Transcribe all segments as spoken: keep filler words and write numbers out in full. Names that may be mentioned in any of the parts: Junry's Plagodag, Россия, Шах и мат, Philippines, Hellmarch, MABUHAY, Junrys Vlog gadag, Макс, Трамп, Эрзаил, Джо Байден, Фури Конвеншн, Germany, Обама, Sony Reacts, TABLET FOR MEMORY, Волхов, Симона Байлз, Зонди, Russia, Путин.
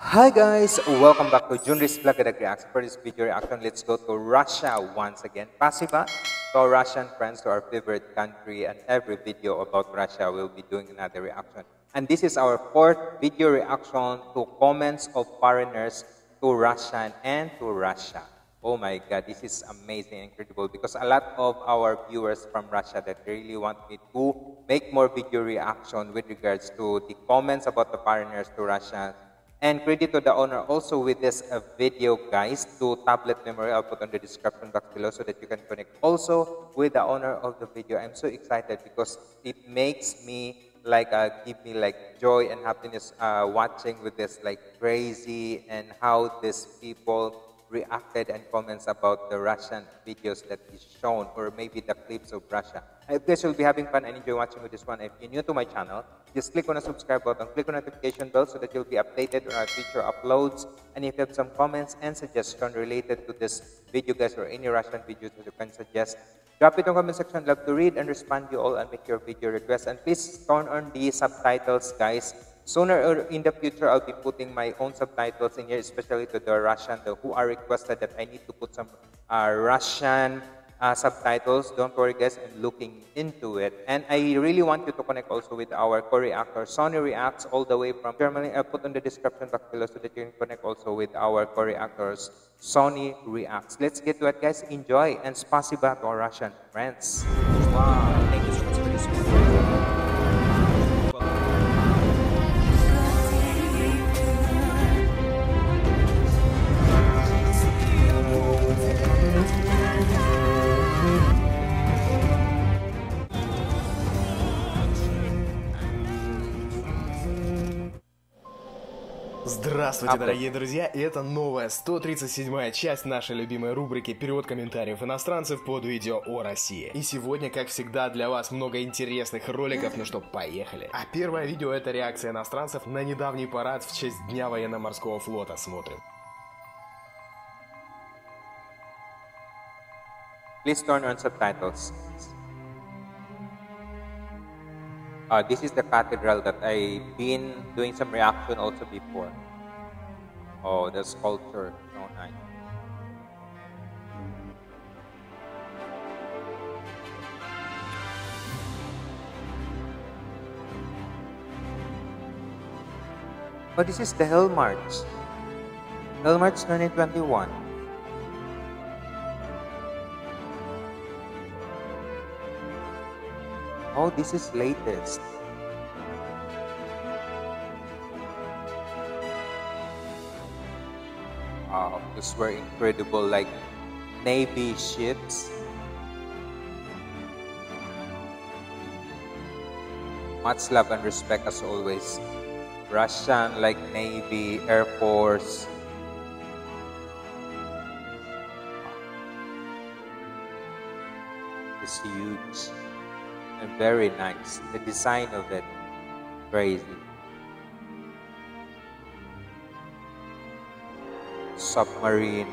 Hi guys, welcome back to Junry's Vlog Gadag Reacts. For this video reaction, let's go to Russia once again. Спасибо to our Russian friends, to our favorite country, and every video about Russia we'll be doing another reaction. And this is our fourth video reaction to comments of foreigners to Russian and to Russia. Oh my God, this is amazing and incredible because a lot of our viewers from Russia that really want me to make more video reaction with regards to the comments about the foreigners to Russia. And credit to the owner also with this uh, video, guys, to Tablet Memory. I'll put on the description box below so that you can connect also with the owner of the video. I'm so excited because it makes me, like, uh, give me, like, joy and happiness uh, watching with this, like, crazy and how these people reacted and comments about the Russian videos that is shown or maybe the clips of Russia. I hope you guys will be having fun and enjoy watching with this one. If you're new to my channel, just click on the subscribe button, click on the notification bell so that you'll be updated on our future uploads. And if you have some comments and suggestions related to this video, guys, or any Russian videos that you can suggest, drop it in the comment section. Love to read and respond to you all and make your video requests. And please turn on the subtitles, guys. Sooner or in the future, I'll be putting my own subtitles in here, especially to the Russian, the, who are requested that I need to put some uh, Russian uh, subtitles. Don't worry, guys, I'm looking into it. And I really want you to connect also with our co-reactor, Sony Reacts, all the way from Germany. I'll put in the description box below so that you can connect also with our co-reactors, Sony Reacts. Let's get to it, guys. Enjoy, and спасибо to our Russian friends. Wow, thank you so much for this. Здравствуйте, а, дорогие друзья! Это новая сто тридцать седьмая часть нашей любимой рубрики «Перевод комментариев иностранцев» под видео о России. И сегодня, как всегда, для вас много интересных роликов, ну что, поехали! А первое видео — это реакция иностранцев на недавний парад в честь Дня военно-морского флота. Смотрим. Please turn on subtitles. Uh, this is the cathedral that I've been doing some reaction also before. Oh, the sculpture, so nice. But this is the Hellmarch. Hellmarch twenty twenty-one. Oh, this is latest. Wow, these were incredible, like, Navy ships. Much love and respect as always. Russian, like, Navy, Air Force. It's huge and very nice. The design of it, crazy. Submarine.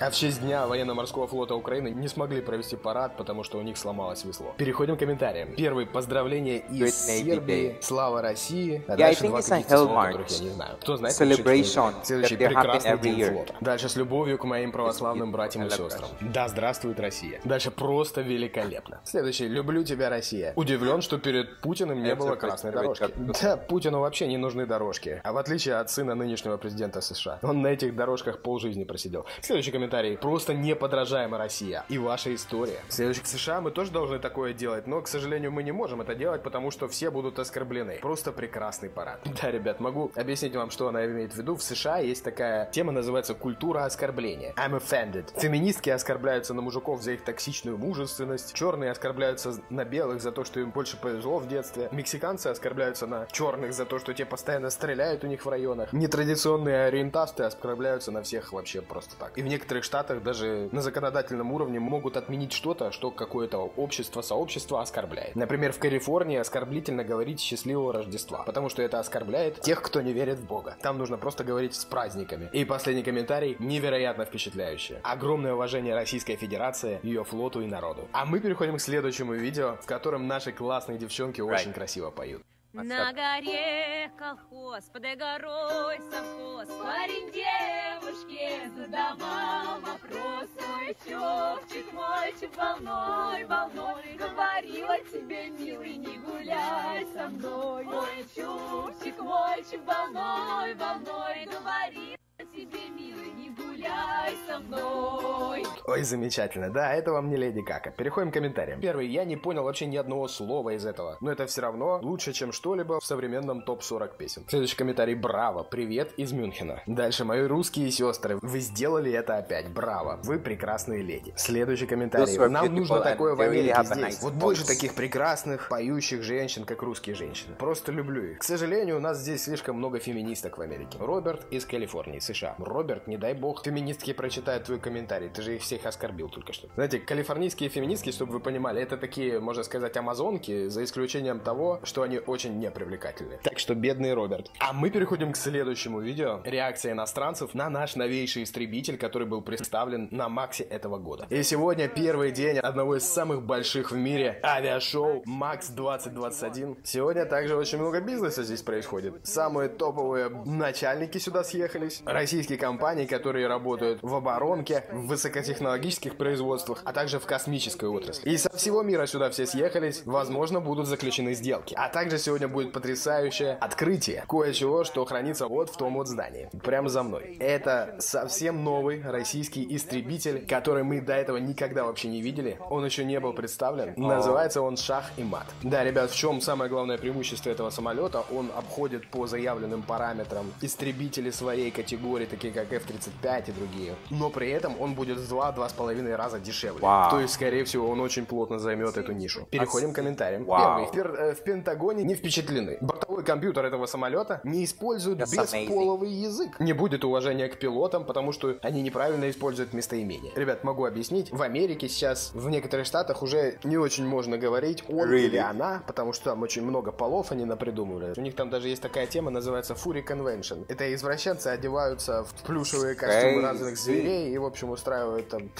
А в честь Дня военно-морского флота Украины не смогли провести парад, потому что у них сломалось весло. Переходим к комментариям. Первый — поздравления из Сербии. Слава России. А yeah, дальше два каких-то слова, которых я не знаю. Кто знает, Celebration. Следующий — прекрасный день флота. Дальше — с любовью к моим православным братьям и сестрам. Да здравствует Россия. Дальше — просто великолепно. Следующий — люблю тебя, Россия. Удивлен, что перед Путиным не было красной дорожки. Да, Путину вообще не нужны дорожки. А в отличие от сына нынешнего президента США, он на этих дорожках полжизни просидел. Следующий комментарий. Просто неподражаема Россия и ваша история. Следующий. В США мы тоже должны такое делать, но, к сожалению, мы не можем это делать, потому что все будут оскорблены. Просто прекрасный парад. Да, ребят, могу объяснить вам, что она имеет в виду. В США есть такая тема, называется культура оскорбления. I'm offended. Феминистки оскорбляются на мужиков за их токсичную мужественность. Черные оскорбляются на белых за то, что им больше повезло в детстве. Мексиканцы оскорбляются на черных за то, что те постоянно стреляют у них в районах. Нетрадиционные ориентасты оскорбляются на всех вообще просто так. И в некоторых штатах даже на законодательном уровне могут отменить что-то, что какое-то общество, сообщество оскорбляет. Например, в Калифорнии оскорблительно говорить «Счастливого Рождества», потому что это оскорбляет тех, кто не верит в Бога. Там нужно просто говорить «С праздниками». И последний комментарий, невероятно впечатляющий. Огромное уважение Российской Федерации, ее флоту и народу. А мы переходим к следующему видео, в котором наши классные девчонки right. очень красиво поют. На горе колхоз, под горой совхоз, парень девушке задавал вопрос. Мой чёпчик, мой чёп, волной, волной, говорила тебе, милый, не гуляй со мной. Мой чёпчик, мой чёп, волной, волной, говорила тебе, милый, не гуляй со мной. Ой, замечательно. Да, это вам не Леди Гага. Переходим к комментариям. Первый. Я не понял вообще ни одного слова из этого. Но это все равно лучше, чем что-либо в современном топ сорок песен. Следующий комментарий. Браво. Привет из Мюнхена. Дальше. Мои русские сестры. Вы сделали это опять. Браво. Вы прекрасные леди. Следующий комментарий. Нам нужно такое в Америке здесь. Вот больше таких прекрасных, поющих женщин, как русские женщины. Просто люблю их. К сожалению, у нас здесь слишком много феминисток в Америке. Роберт из Калифорнии, США. Роберт, не дай бог, феминистки прочитают твой комментарий. Ты же их всех их оскорбил только что. Знаете, калифорнийские феминистки, чтобы вы понимали, это такие, можно сказать, амазонки, за исключением того, что они очень непривлекательны. Так что бедный Роберт. А мы переходим к следующему видео. Реакция иностранцев на наш новейший истребитель, который был представлен на Максе этого года. И сегодня первый день одного из самых больших в мире авиашоу Макс двадцать двадцать один. Сегодня также очень много бизнеса здесь происходит. Самые топовые начальники сюда съехались. Российские компании, которые работают в оборонке, в высокотехнологических технологических производствах, а также в космической отрасли. И со всего мира сюда все съехались, возможно, будут заключены сделки. А также сегодня будет потрясающее открытие кое-чего, что хранится вот в том вот здании. Прямо за мной. Это совсем новый российский истребитель, который мы до этого никогда вообще не видели. Он еще не был представлен. Называется он «Шах и мат». Да, ребят, в чем самое главное преимущество этого самолета? Он обходит по заявленным параметрам истребители своей категории, такие как эф тридцать пять и другие. Но при этом он будет в два-два с половиной раза дешевле. Wow. То есть, скорее всего, он очень плотно займет эту нишу. Переходим к комментариям. Wow. Первый. В Пентагоне не впечатлены. Бортовой компьютер этого самолета не использует That's бесполовый amazing. Язык. Не будет уважения к пилотам, потому что они неправильно используют местоимение. Ребят, могу объяснить. В Америке сейчас, в некоторых штатах уже не очень можно говорить он really? Или она, потому что там очень много полов они напридумывали. У них там даже есть такая тема, называется Фури Конвеншн. Это извращенцы одеваются в плюшевые костюмы разных зверей и, в общем, устраивают там...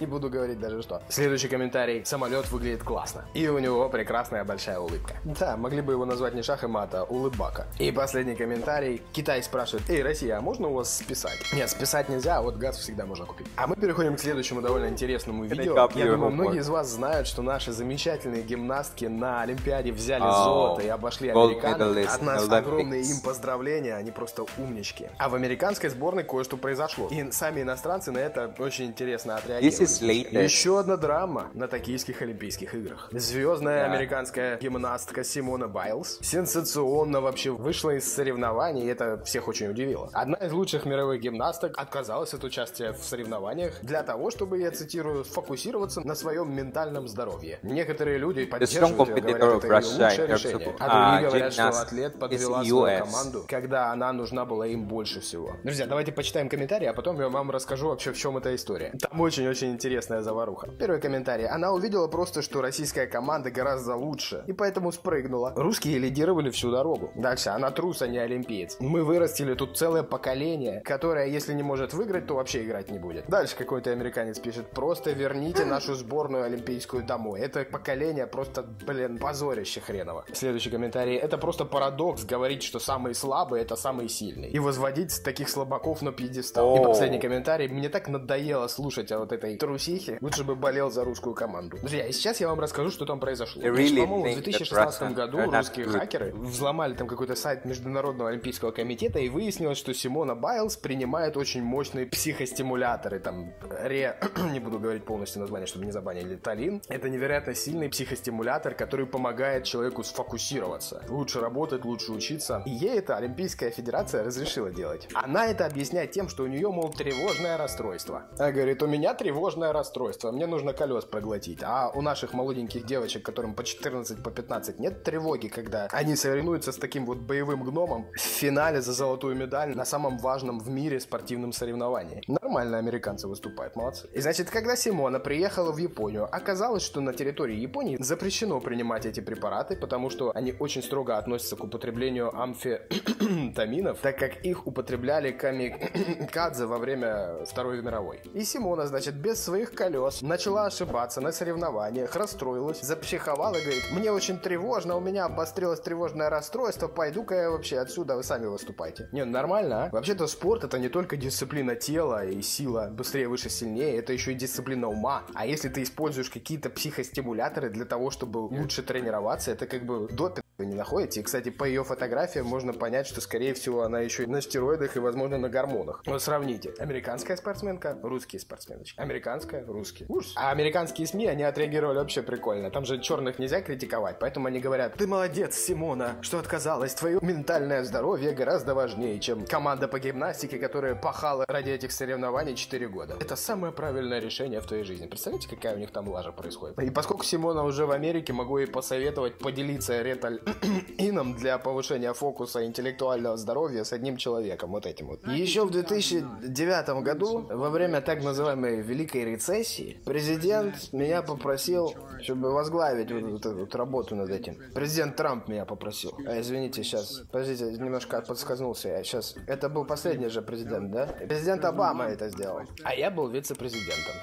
Не буду говорить даже что. Следующий комментарий. Самолет выглядит классно. И у него прекрасная большая улыбка. Да, могли бы его назвать не шах и мат, а улыбака. И последний комментарий. Китай спрашивает: эй, Россия, а можно у вас списать? Нет, списать нельзя, а вот газ всегда можно купить. А мы переходим к следующему довольно интересному видео. Я думаю, многие из вас знают, что наши замечательные гимнастки на Олимпиаде взяли золото и обошли американцев. От нас огромные им поздравления, они просто умнички. А в американской сборной кое-что произошло. И сами иностранцы на это очень интересно отреагировали. Еще одна драма на токийских олимпийских играх. Звездная yeah. американская гимнастка Симона Байлз сенсационно вообще вышла из соревнований, и это всех очень удивило. Одна из лучших мировых гимнасток отказалась от участия в соревнованиях для того, чтобы, я цитирую, фокусироваться на своем ментальном здоровье. Некоторые люди поддерживают ее, говорят, это ее лучшее решение. А другие говорят, что атлет подвела свою команду, когда она нужна была им больше всего. Друзья, давайте почитаем комментарии, а потом я вам расскажу вообще, в чем эта история. Там очень-очень интересная заваруха. Первый комментарий. Она увидела просто, что российская команда гораздо лучше, и поэтому спрыгнула. Русские лидировали всю дорогу. Дальше. Она трус, а не олимпиец. Мы вырастили тут целое поколение, которое, если не может выиграть, то вообще играть не будет. Дальше какой-то американец пишет: просто верните нашу сборную олимпийскую домой. Это поколение просто, блин, позорище хреново. Следующий комментарий. Это просто парадокс говорить, что самые слабые это самые сильные. И возводить таких слабаков на пьедестал. И последний комментарий. Мне так надоело слушать о вот этой трусихи, лучше бы болел за русскую команду. Друзья, и сейчас я вам расскажу, что там произошло. Really По-моему, в две тысячи шестнадцатом году русские хакеры взломали там какой-то сайт Международного олимпийского комитета, и выяснилось, что Симона Байлз принимает очень мощные психостимуляторы. Там ре... не буду говорить полностью название, чтобы не забанили. Талин. Это невероятно сильный психостимулятор, который помогает человеку сфокусироваться. Лучше работать, лучше учиться. И ей это Олимпийская Федерация разрешила делать. Она это объясняет тем, что у нее, мол, тревожное расстройство. Она говорит: у меня тревожное расстройство, мне нужно колес проглотить. А у наших молоденьких девочек, которым по четырнадцать, по пятнадцать, нет тревоги, когда они соревнуются с таким вот боевым гномом в финале за золотую медаль на самом важном в мире спортивном соревновании. Нормально американцы выступают, молодцы. И значит, когда Симона приехала в Японию, оказалось, что на территории Японии запрещено принимать эти препараты, потому что они очень строго относятся к употреблению амфетаминов, так как их употребляли камикадзе во время Второй мировой. И Симона, значит, без своих колес начала ошибаться на соревнованиях, расстроилась, запсиховала и говорит: мне очень тревожно, у меня обострилось тревожное расстройство, пойду-ка я вообще отсюда, вы сами выступайте. Не, нормально, а? Вообще-то спорт — это не только дисциплина тела и сила быстрее, выше, сильнее, это еще и дисциплина ума. А если ты используешь какие-то психостимуляторы для того, чтобы лучше тренироваться, это как бы допинг. Вы не находите? И, кстати, по ее фотографиям можно понять, что, скорее всего, она еще и на стероидах и, возможно, на гормонах. Вот сравните. Американская спортсменка, русские спортсменочки. Американская, русские. Ужас. А американские СМИ, они отреагировали вообще прикольно. Там же черных нельзя критиковать, поэтому они говорят: ты молодец, Симона, что отказалась. Твое ментальное здоровье гораздо важнее, чем команда по гимнастике, которая пахала ради этих соревнований четыре года. Это самое правильное решение в твоей жизни. Представляете, какая у них там лажа происходит? И поскольку Симона уже в Америке, могу ей посоветовать поделиться реталь... ином для повышения фокуса интеллектуального здоровья с одним человеком, вот этим вот. Еще в две тысячи девятом году, во время так называемой Великой рецессии, президент меня попросил, чтобы возглавить вот эту вот работу над этим. Президент Трамп меня попросил. А, извините, сейчас, подождите, немножко подскользнулся я сейчас. Это был последний же президент, да? Президент Обама это сделал. А я был вице-президентом.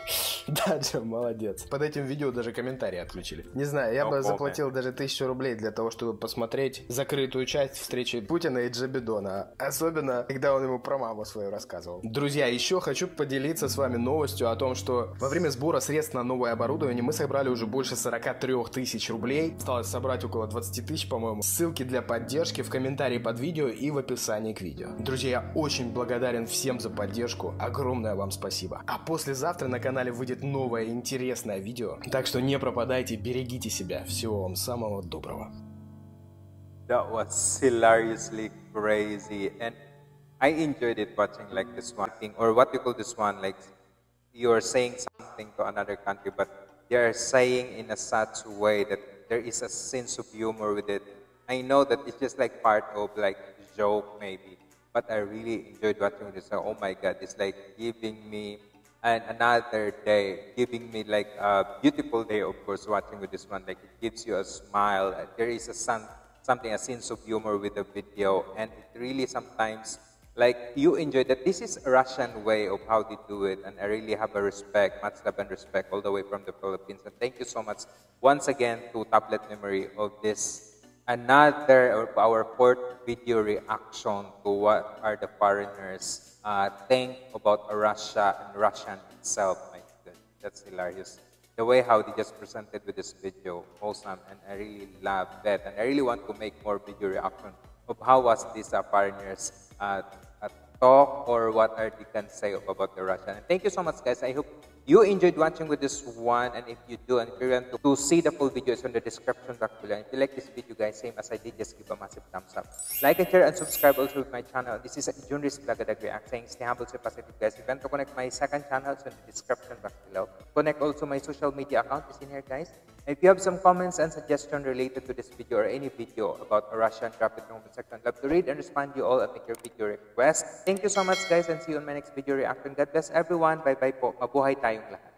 Да, Джим, молодец. Под этим видео даже комментарии отключили. Не знаю, я бы заплатил даже тысячу рублей для того, чтобы посмотреть закрытую часть встречи Путина и Джо Бидена. Особенно, когда он ему про маму свою рассказывал. Друзья, еще хочу поделиться с вами новостью о том, что во время сбора средств на новое оборудование мы собрали уже больше сорока трёх тысяч рублей. Осталось собрать около двадцати тысяч, по-моему. Ссылки для поддержки в комментарии под видео и в описании к видео. Друзья, я очень благодарен всем за поддержку. Огромное вам спасибо. А послезавтра на канале выйдет новое интересное видео. Так что не пропадайте, берегите себя. Всего вам самого доброго. That was hilariously crazy, and I enjoyed it watching like this one thing, or what you call this one, like you are saying something to another country, but they are saying in a such way that there is a sense of humor with it. I know that it's just like part of like joke maybe, but I really enjoyed watching this. Oh my God, it's like giving me an, another day, giving me like a beautiful day, of course, watching with this one, like it gives you a smile, there is a sun. Something, a sense of humor with the video, and it really sometimes, like, you enjoy that. This is a Russian way of how they do it, and I really have a respect, much love and respect all the way from the Philippines. And thank you so much once again to Tablet Memory of this, another of our fourth video reaction to what are the foreigners uh, think about Russia and Russian itself. My God, that's hilarious. The way how they just presented with this video, awesome, and I really love that. And I really want to make more video reaction of how was this uh, pioneers uh, uh, talk, or what are they can say about the Russian. And thank you so much, guys. I hope you enjoyed watching with this one, and if you do, and if you want to, to see the full video, it's on the description box below. And if you like this video, guys, same as I did, just give a massive thumbs up. Like and share and subscribe also with my channel. This is Junry's Plagodag React, saying stay humble, stay positive, guys. You can connect my second channel, it's on the description box below. Connect also my social media account, is in here, guys. And if you have some comments and suggestions related to this video or any video about a Russian, drop it in the comment section. Love to read and respond to you all and make your video request. Thank you so much, guys, and see you on my next video reaction. God bless everyone. Bye-bye po. Mabuhay tayong lahat.